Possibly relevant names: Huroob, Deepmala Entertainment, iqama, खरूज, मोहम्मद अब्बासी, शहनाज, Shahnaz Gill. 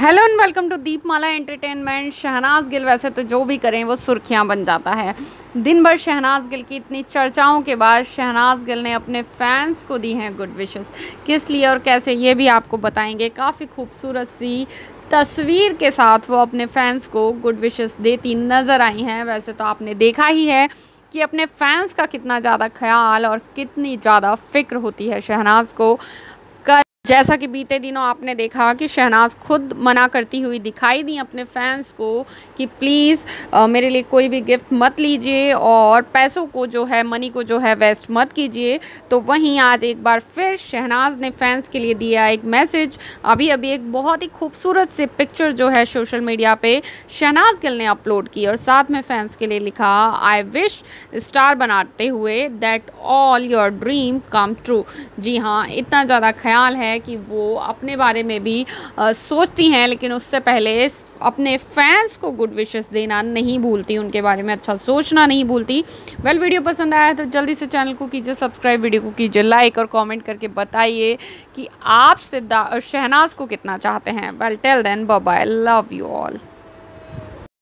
Hello and welcome to Deepmala entertainment. शहनाज Gill वैसे तो जो भी करें वो सुर्खियां बन जाता है। दिन भर शहनाज गिल की इतनी चर्चाओं के बाद शहनाज गिल ने अपने फैंस को दी हैं गुड विशेस, किस लिए और कैसे ये भी आपको बताएंगे। काफ़ी खूबसूरत सी तस्वीर के साथ वो अपने फैंस को गुड विशेस देती नज़र आई हैं। वैसे तो आपने देखा ही है कि अपने फैंस का कितना ज़्यादा ख्याल और कितनी ज़्यादा फ़िक्र होती है शहनाज को। जैसा कि बीते दिनों आपने देखा कि शहनाज खुद मना करती हुई दिखाई दी अपने फैंस को कि प्लीज़ मेरे लिए कोई भी गिफ्ट मत लीजिए और पैसों को जो है मनी को जो है वेस्ट मत कीजिए। तो वहीं आज एक बार फिर शहनाज ने फैंस के लिए दिया एक मैसेज। अभी अभी एक बहुत ही खूबसूरत से पिक्चर जो है सोशल मीडिया पे शहनाज गिल ने अपलोड की और साथ में फैंस के लिए लिखा आई विश स्टार बनाते हुए that all your dream come true. जी हाँ, इतना ज़्यादा ख्याल है कि वो अपने बारे में भी सोचती हैं, लेकिन उससे पहले अपने फैंस को गुड विशेस देना नहीं भूलती, उनके बारे में अच्छा सोचना नहीं भूलती। वेल, वीडियो पसंद आया है तो जल्दी से चैनल को कीजिए सब्सक्राइब, वीडियो को कीजिए लाइक और कमेंट करके बताइए कि आप शहनाज को कितना चाहते हैं। Well till then bye bye, love you all.